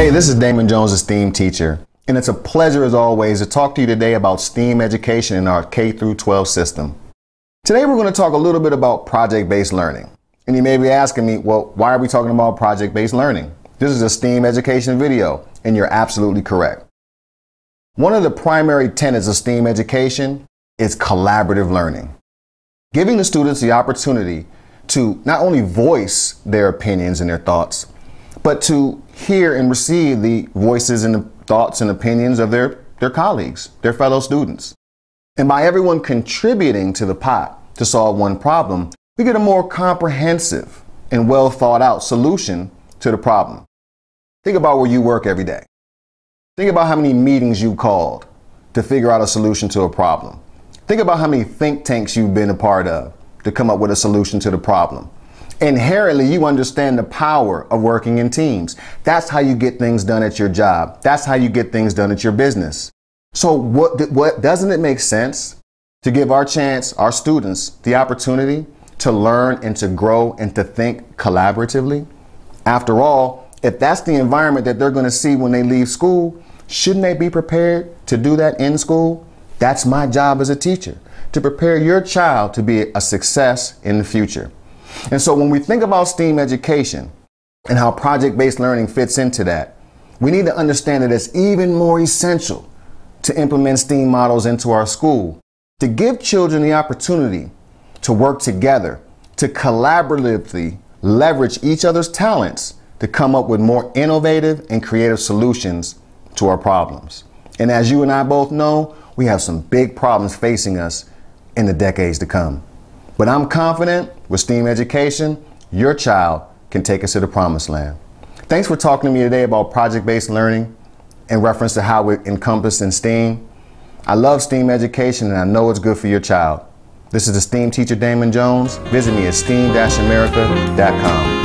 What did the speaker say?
Hey, this is Damon Jones, a STEAM teacher, and it's a pleasure as always to talk to you today about STEAM education in our K-12 system. Today we're going to talk a little bit about project-based learning. And you may be asking me, well, why are we talking about project-based learning? This is a STEAM education video, and you're absolutely correct. One of the primary tenets of STEAM education is collaborative learning. Giving the students the opportunity to not only voice their opinions and their thoughts, but to hear and receive the voices and the thoughts and opinions of their colleagues, their fellow students. And by everyone contributing to the pot to solve one problem, we get a more comprehensive and well thought out solution to the problem. Think about where you work every day. Think about how many meetings you called to figure out a solution to a problem. Think about how many think tanks you've been a part of to come up with a solution to the problem. Inherently, you understand the power of working in teams. That's how you get things done at your job. That's how you get things done at your business. So what doesn't it make sense to give our students, the opportunity to learn and to grow and to think collaboratively? After all, if that's the environment that they're going to see when they leave school, shouldn't they be prepared to do that in school? That's my job as a teacher, to prepare your child to be a success in the future. And so when we think about STEAM education and how project-based learning fits into that, we need to understand that it's even more essential to implement STEAM models into our school, to give children the opportunity to work together, to collaboratively leverage each other's talents to come up with more innovative and creative solutions to our problems. And as you and I both know, we have some big problems facing us in the decades to come. But I'm confident with STEAM education, your child can take us to the promised land. Thanks for talking to me today about project-based learning in reference to how it encompasses in STEAM. I love STEAM education and I know it's good for your child. This is the STEAM teacher, Damon Jones. Visit me at steam-america.com.